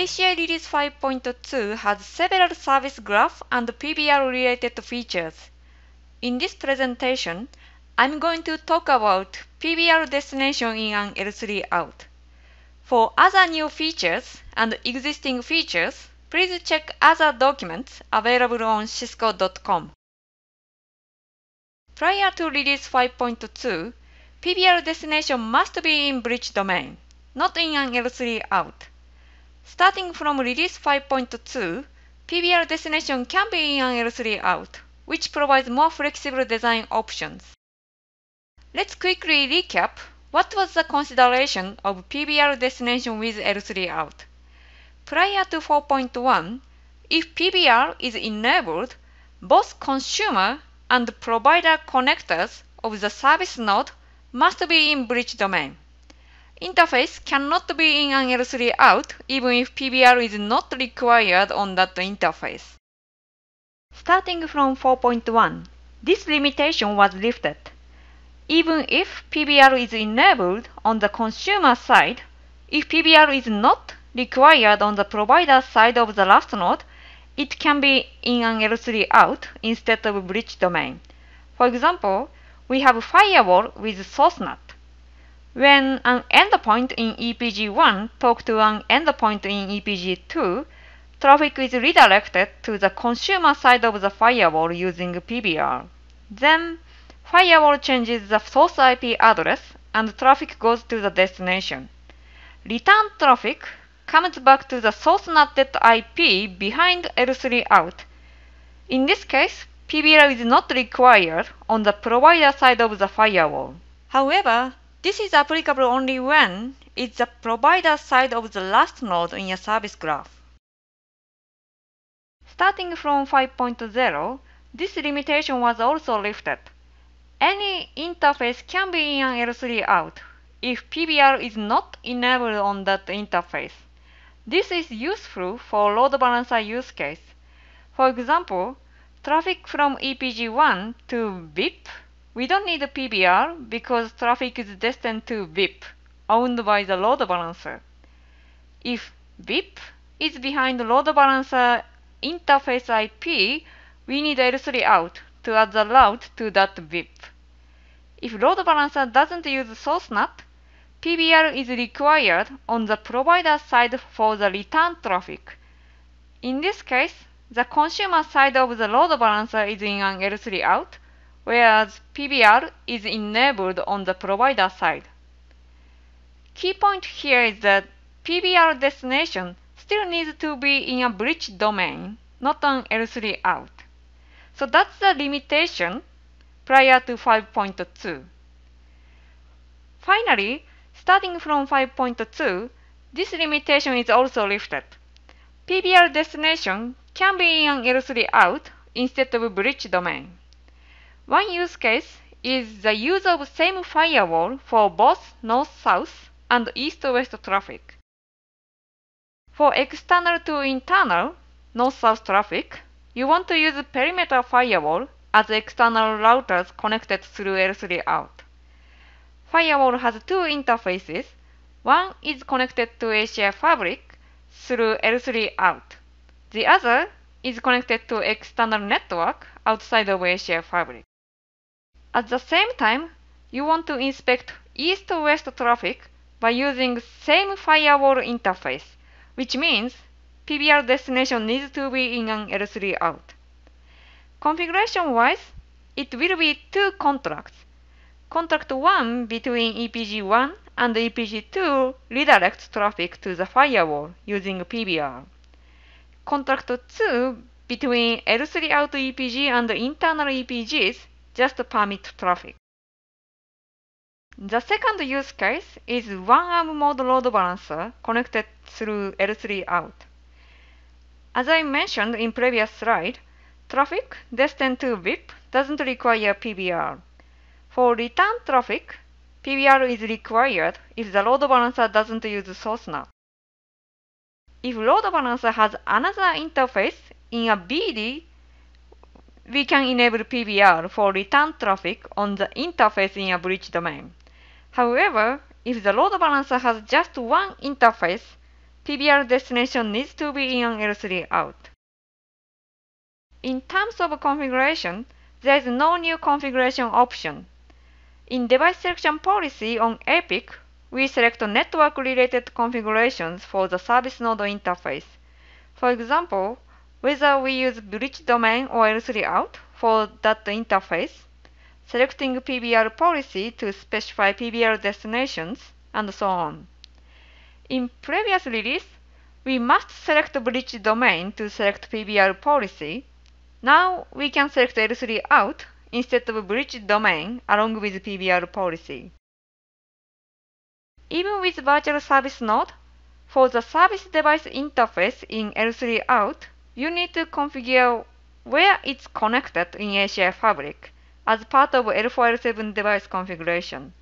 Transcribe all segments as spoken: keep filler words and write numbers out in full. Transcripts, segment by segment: A C I Release five point two has several service graph and P B R-related features. In this presentation, I'm going to talk about P B R destination in an L three out. For other new features and existing features, please check other documents available on cisco dot com. Prior to Release five point two, P B R destination must be in Bridge Domain, not in an L three out. Starting from Release five point two, P B R destination can be in an L three out, which provides more flexible design options. Let's quickly recap what was the consideration of P B R destination with L three out. Prior to four point one, if P B R is enabled, both consumer and provider connectors of the service node must be in Bridge Domain. Interface cannot be in an L three out even if P B R is not required on that interface. Starting from four point one, this limitation was lifted. Even if P B R is enabled on the consumer side, if P B R is not required on the provider side of the last node, it can be in an L three out instead of Bridge Domain. For example, we have a firewall with source NAT. When an endpoint in E P G one talks to an endpoint in E P G two, traffic is redirected to the consumer side of the firewall using P B R. Then, firewall changes the source I P address and traffic goes to the destination. Return traffic comes back to the source NATed I P behind L three out. In this case, P B R is not required on the provider side of the firewall. However, this is applicable only when it's the provider side of the last node in a service graph. Starting from five point zero, this limitation was also lifted. Any interface can be in an L three out if P B R is not enabled on that interface. This is useful for load balancer use case. For example, traffic from E P G one to V I P, we don't need P B R because traffic is destined to V I P, owned by the load balancer. If V I P is behind the load balancer interface I P, we need L three out to add the route to that V I P. If load balancer doesn't use source NAT, P B R is required on the provider side for the return traffic. In this case, the consumer side of the load balancer is in an L three out, whereas P B R is enabled on the provider side. Key point here is that P B R destination still needs to be in a Bridge Domain, not an L three out. So that's the limitation prior to five point two. Finally, starting from five point two, this limitation is also lifted. P B R destination can be in an L three out instead of Bridge Domain. One use case is the use of same firewall for both north-south and east-west traffic. For external to internal north-south traffic, you want to use perimeter firewall as external routers connected through L three out. Firewall has two interfaces. One is connected to A C I fabric through L three out. The other is connected to external network outside of A C I fabric. At the same time, you want to inspect east-west traffic by using same firewall interface, which means P B R destination needs to be in an L three out. Configuration-wise, it will be two contracts. Contract one between E P G one and E P G two redirects traffic to the firewall using P B R. Contract two between L three out E P G and internal E P Gs just permit traffic. The second use case is one-arm mode load balancer connected through L three out. As I mentioned in previous slide, traffic destined to V I P doesn't require P B R. For return traffic, P B R is required if the load balancer doesn't use source NAT. If load balancer has another interface in a B D, we can enable P B R for return traffic on the interface in a Bridge Domain. However, if the load balancer has just one interface, P B R destination needs to be in an L three out. In terms of configuration, there is no new configuration option. In device selection policy on A P I C, we select network-related configurations for the service node interface. For example, whether we use Bridge Domain or L three out for that interface, selecting P B R policy to specify P B R destinations, and so on. In previous release, we must select Bridge Domain to select P B R policy. Now we can select L three out instead of Bridge Domain along with P B R policy. Even with virtual service node, for the service device interface in L three out, you need to configure where it's connected in A C I fabric as part of L four L seven device configuration.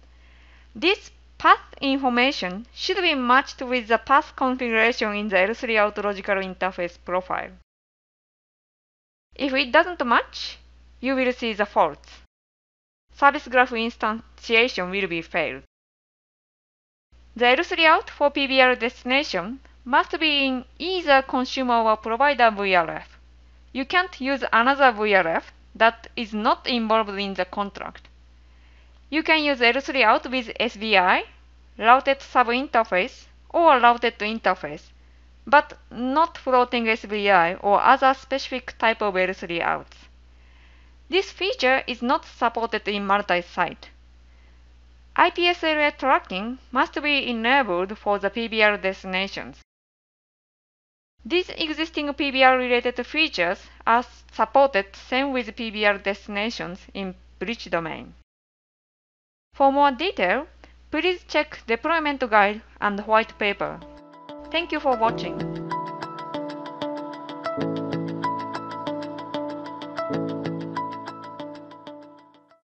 This path information should be matched with the path configuration in the L three out logical interface profile. If it doesn't match, you will see the faults. Service graph instantiation will be failed. The L three out for P B R destination must be in either consumer or provider V R F. You can't use another V R F that is not involved in the contract. You can use L three out with S V I, routed subinterface, or routed interface, but not floating S V I or other specific type of L three outs. This feature is not supported in multi-site. I P S L A tracking must be enabled for the P B R destinations. These existing P B R-related features are supported same with P B R destinations in Bridge Domain. For more detail, please check deployment guide and white paper. Thank you for watching.